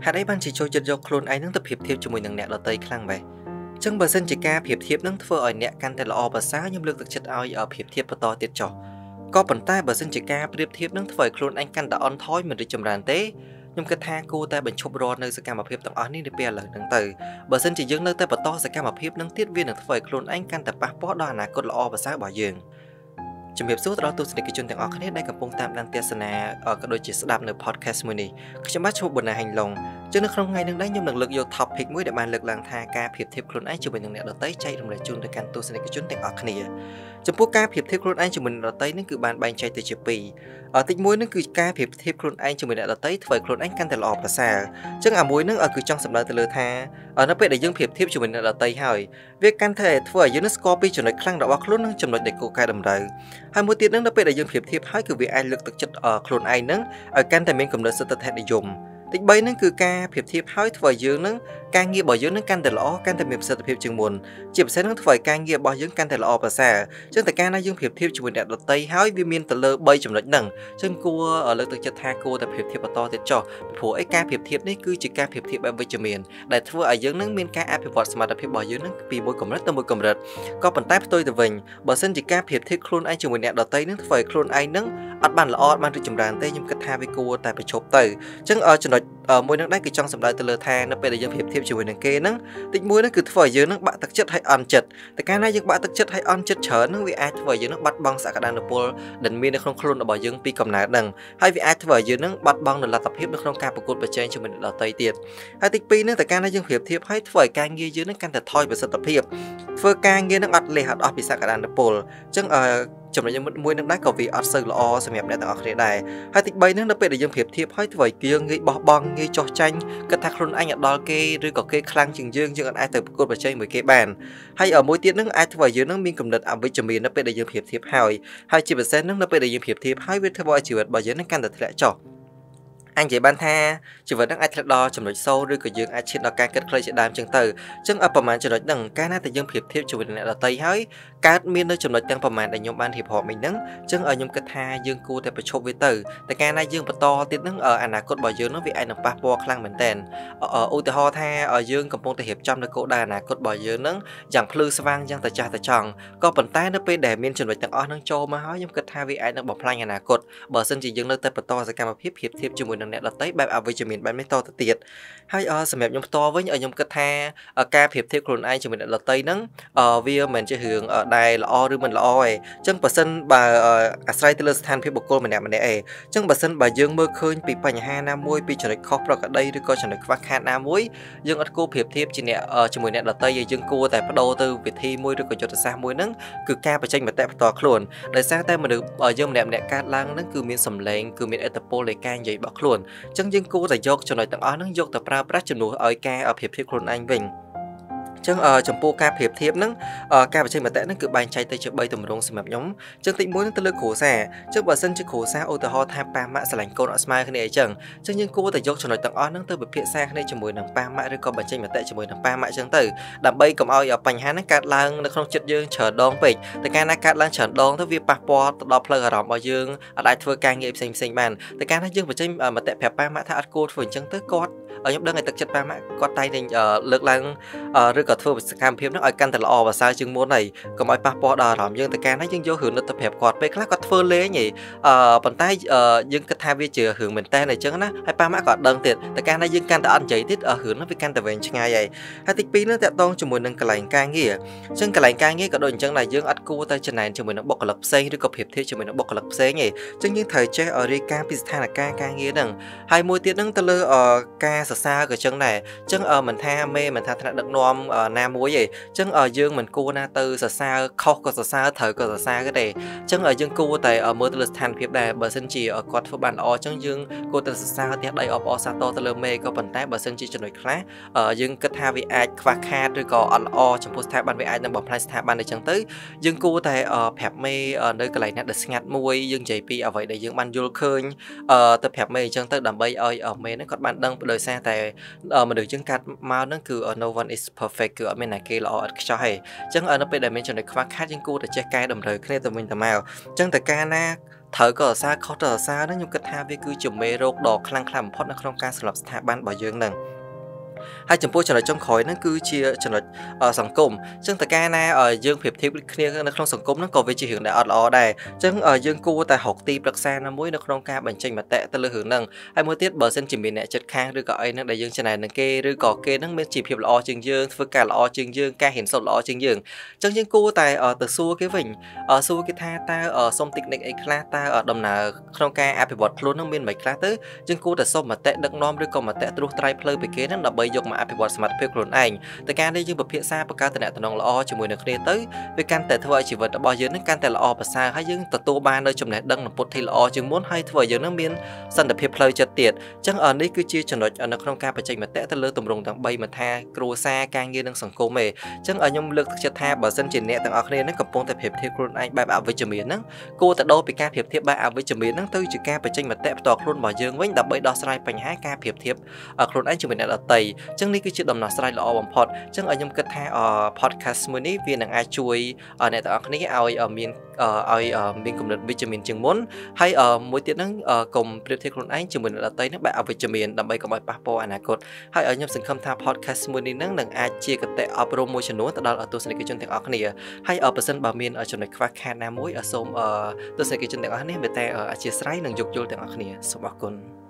hạt ấy ban chỉ cho giật dọc khôn ấy nâng tập hiệp thiệp cho mùi nâng nẹt ở tây khăng vậy. Chẳng bờ sân chỉ ca hiệp thiệp nâng phơ ở nẹt can tên là o bờ xá nhưng lực thực chất ao ở hiệp thiệp to tiệt trò. Có bản tai bờ sân chỉ ca hiệp thiệp nâng phơ khôn anh can đã on thói mình được chầm ràn tế. Nhưng cái thang cô ta bên chụp rò nơi sẽ cam hiệp tập án đi bè lở nâng từ. Bờ sân chỉ dưng nơi ta bờ to sẽ cam hiệp nâng tiết viên nâng phơ khôn anh can tập passport đó là cột là o bờ xá bỏ giường. Chấm hiệp suốt đó tôi sẽ được cái chuyện tiếng ở khán hết đây cầm bông tạm đang tia sana ở các đôi chỉ sẽ đạp nơi podcast mới này. Các chấm bắt chụp buồn là hành lòng. Cho nên không ngày nâng đấy nhầm lực lực vô thập hiệp mới để bàn lực làng tha ca hiệp thiệp khôn anh chụp mình nâng nẹt đợt tới chạy đồng lại chun để can tôi sẽ được cái chuyện tiếng ở khán này. Chấm bút ca hiệp thiệp khôn anh chụp mình đợt tới nên cứ bàn bàn chạy từ chụp bì. Ở tịch muối nên cứ ca hiệp thiệp khôn anh chụp mình đợt tới phải khôn anh can thật là ọp là xà. Chứ à muối nước ở cứ trong sầm đời từ lừa tha. Ở nó biết để dương hiệp thiệp chụp mình đợt tới hỏi việc can thể thua ở UNESCO bị chuẩn lại khăng đã bác lốt nâng chấm lại để cô ca đầm đời. Hai mối tiết nâng đã biết để dương hiệp thiệp hỏi cứ vì ai lực thực chất ở khôn anh nâng ở can thể mình cầm đợt sự thật hẹn để dùng. Tích bấy nâng cứ ca hiệp thiệp hỏi thua dương nâng ca nghi bỏ dương nâng can thể lõ can thể mình sự hiệp trường muôn chỉ sẽ nâng thua ca nghi bỏ dương can thể lõ và xả chứ tại ca na dương hiệp thiệp chụp mình đợt tây hỏi vì miên tờ lơ bay chấm lại nâng chân cua ở lực thực chất tha cua tập hiệp thiệp to thiệt trò phổ ấy ca hiệp thiệp đấy cứ chỉ ca hiệp thiệp về chấm miền đại thua ở dương nâng miên ca áp hiệp vật mà tập hiệp bỏ dương nâng vì bôi cầm rất tâm bôi cầm rệt có bản táp tôi từ vành bỏ sân chỉ ca hiệp thiệp khôn anh chụp mình đợt tây nâng thua khôn anh nâng ắt bàn lõ bàn chấm đàn tây nhưng cái tha với cua tại phải chụp từ chân ở chấm ở môi nâng đấy cứ trong sầm đại tờ lơ tha nó về để dương hiệp thiệp chụp mình kia nâng tịch muối nó cứ thua dưới nâng bạn thực chất hay ăn chật tại cái này những bạn thực chất hay ăn chật chớ nâng vì ai thua dưới nâng bắt băng xã cả đàn Nepal đần miên nó không khôn nó bỏ dương pi cầm nát đằng hay vì ai thua dưới nâng bắt băng là tập hiệp nó không ca bọc cột bạch trên cho mình là tây tiệt hay tịch pi nâng tại cái này dương hiệp thiệp hay thua cái nghe dưới nâng can thật thoi về sự tập hiệp thua cái nghe nâng ắt lệ hạt ở bị xã cả đàn Nepal chẳng ở chấm lại những mối nâng đá cầu vì ăn sơ lọ xem đẹp để tạo khởi đại hay tịch bay nâng đã bị để dương hiệp thiệp hay thua kia nghĩ bỏ băng nghĩ cho tranh cái thằng luôn anh ở đo kê rồi có kê khang trường dương chứ còn ai từ cột bờ chơi mười cái bàn hay ở mỗi tiết nâng ai thua dưới nâng miên cầm đợt ẩm với chấm miên đã bị để dương hiệp thiệp hỏi hay chỉ bật xe nâng đã bị để dương hiệp thiệp hay biết thua bao chỉ bật bao giờ nâng can được lại trò anh chị ban tha chỉ vẫn đang ai thật đo chấm lối sâu đưa cửa dương ai trên đo can kết khơi sẽ đam chứng từ chứng ở phần màn chấm lối đằng cái nát thì dương hiệp thiệp chủ là tây hỡi các miền nơi chấm lối tăng phần màn để nhóm ban hiệp họ mình nắng chứng ở nhóm kết tha dương cua thì phải chụp với từ tại cái nát dương và to tiết nắng ở anh là cột bỏ dương nó vì anh là passport khang mình tên ở u ho tha ở dương cầm phong thì hiệp trong là cột đà là cột bỏ dương nắng giằng phư vang giằng tài trà tài tròn có phần tay nó bên để miền chấm lối tăng ở nắng châu mà hỡi nhóm kết tha vì anh là bỏ phanh anh là cột bờ sân chỉ dương nơi tây và to sẽ cầm hiệp hiệp thiệp chủ nè là tới bài với chụp mình bạn mới to tiệt hay ở xem mẹ nhóm to với ở nhóm kết tha ở ca hiệp thiệp khôn anh chụp mình là tây nắng ở vía mình chơi hưởng ở đài là o rư mình là oi chân bà sân bà Australia than phía bọc cô mình nè chân bà sân bà dương mơ khơi bị bảy hai năm muối bị trở lại khóc rồi cả đây rồi coi trở lại vác hai năm muối dương ở cô hiệp thiệp chỉ nè chụp mình là tây dương cô tại bắt đầu từ việc thi muối rồi coi trở xa muối nắng cứ ca và tranh mà tại to khôn đời xa tay mà được ở dương nè nè ca lang nắng cứ miên sầm lẹn cứ miên etapol để ca vậy bọc khôn chân dân cô giải dọc cho nói tặng nâng dọc tập ra bắt chấm nụ ở ca ở hiệp khôn anh vinh chăng ở chấm po ca hiệp thiệp nâng ca và chơi mà tệ nâng cự bàn chạy tay chơi bay tầm rong xem mập nhóm chân tịnh muốn tơ lơ khổ xẻ trước bờ sân chơi khổ xa ô tờ ho tham pa mạ sẽ lành côn ở smile khi này chẳng chân nhưng cô giải dọc cho nói tặng nâng tơ bật phiện xa khi này chấm mười nằng pa mạ rồi còn bàn chơi mà tệ chấm mười nằng pa mạ chân tử đạm bay cầm oi ở bành hai nâng cát lang nó không chật dương chờ đón về tại ca nâng cát lang chờ đón tới việc passport đọc lời ở rộng ở dương ở đại thưa ca nghiệp xanh xanh bàn tại ca nâng dương và chơi mà tệ phép pa mạ tha cô phường chân tới cốt ở nhóm đơn này thực chất pa mạ có tay nên lực lang rồi có thua cam hiệp nó ở căn thật là o và sai chương môn này có mọi passport đỏ rộng dương tại can nó dương vô hưởng nó tập hẹp quạt về khác có thua lé nhỉ bàn tay dương cái thai vi chừa hưởng mình tay này chứ nó hay pa mã quạt đơn tiệt tại can nó dương can tại ăn chảy tiết ở hưởng nó với can tại về như ngay vậy hay tịch pin nó tại tôn cho mình nâng cái lành ca nghĩa chân cái lành ca nghĩa có đôi chân này dương ắt cua tay chân này cho mình nó bọc lập xây được cặp hiệp thế cho mình nó bọc lập xây nhỉ chân những thời che ở rica pizza là ca nghĩa đằng hai môi tiết nâng tơ ở ca xa cái chân này chân ở mình tha mê mình tha thật đặng nom nam muối vậy chân ở dương mình cua na từ xa khóc có xa thời có xa cái này chân ở dương cua tại ở mơ từ thành phía đài bờ sân chỉ ở quạt phơi bàn o chân dương cô từ xa thì đây ở o xa to từ mê có phần tay bờ sân chỉ cho nội khác ở dương kết tha vị ai và kha rồi có ăn o trong post ban vị ai đang bỏ plastic ban để chân tới dương cua tại ở phép mê ở nơi cái này nè được ngặt muối dương chạy pi ở vậy để dương ban vô khơi tập phép mê chân tới đầm bay ơi ở mê nó còn ban đăng đời xa tại mà được chân cắt mau nó cứ ở no one is perfect cứ ở bên này kia là ở cho hay chẳng ở nó bên đây mình cho này khoa khác những cô để che cai đầm đời khi này tụi mình tầm mèo chẳng tại ca na Thở có xa khó trở xa đó nhưng kịch ha vi cứ chùm mê rốt đỏ khăn khảm phốt nó không ca sập thả ban bảo dương nè. Hai chấm phôi trở lại trong khói nó cứ chia trở lại ở sòng cụm. Chứ tại cái này ở dương phép thiếu kia nó không sòng cụm nó có vị trí hưởng đại ở đó đây. Chứ ở dương cua tại học ti đặc xa nó mới nó không ca bản tranh mà tệ tới lư hưởng nè. Hai mới tiết bờ sân chỉ bị nẹt chật khang rồi gọi nó đại dương trên này nó kê rồi có kê nó mới chỉ phép lo trường dương với cả lo trường dương ca hiển sầu lo trường dương. Chứ dương cua tại ở từ xưa cái vịnh ở xưa cái tha ta ở sông tịch nịch ekla ta ở đầm nào không ca áp bị bọt luôn nó miên mấy ekla tới. Dương cua tại sông mà tệ đặc nom rồi còn mà tệ trôi trai plei bị kê nó bây giờ mà áp bọt smart phê cồn ảnh. Tại cái này dương bậc phía xa bậc cao tận đại tận nông lo cho mùi nước kia tới. Vì can tệ thưa chỉ vật đã bao nhiêu nước can tệ lo bậc xa hay dương tận tô ba nơi chấm này đăng là bột thì lo chừng muốn hay thưa dương nước miên sân đập phê plei chật tiệt. Chẳng ở đây cứ chia chừng nói ở nước không ca bậc tranh mà tệ tận lơ tầm rồng tặng bay mà tha cua xa càng nghiêng đang sòng cô mề. Chẳng ở nhung lực chật tha bờ sân chỉ nhẹ tận ở kia nước cầm pôn tệ phê plei cồn ảnh bài bảo với chấm miên nắng. Cô tận đô bị ca phê thiệp bài bảo với chấm miên nắng tới chữ ca bậc tranh mà tệ tọt luôn bảo dương với đập bay đo sai bành há ca phê thiệp ở cồn ảnh chấm miên là tây. Chẳng đi cứ chuyện đầm nào sai lọ bằng pod chẳng ở nhung kết tha ở podcast mới này vì nàng ai chui ở này tao này ao ở miền cùng đất vitamin trường muốn hay ở mỗi tiết nắng cùng protein anh trường mình là tây nước bạn ở vitamin đầm bay cùng bài papo anacot hay ở nhung sinh không tha podcast mới này nắng nàng ai chia cái tệ ở promotion nữa tao ở tôi sẽ cái chuyện tiếng ở này hay ở person bà miền ở chỗ này qua Canada mối ở sông tôi sẽ cái chuyện tiếng ở này về tệ ở chia sẻ nàng dục vô tiếng ở này số bạc con.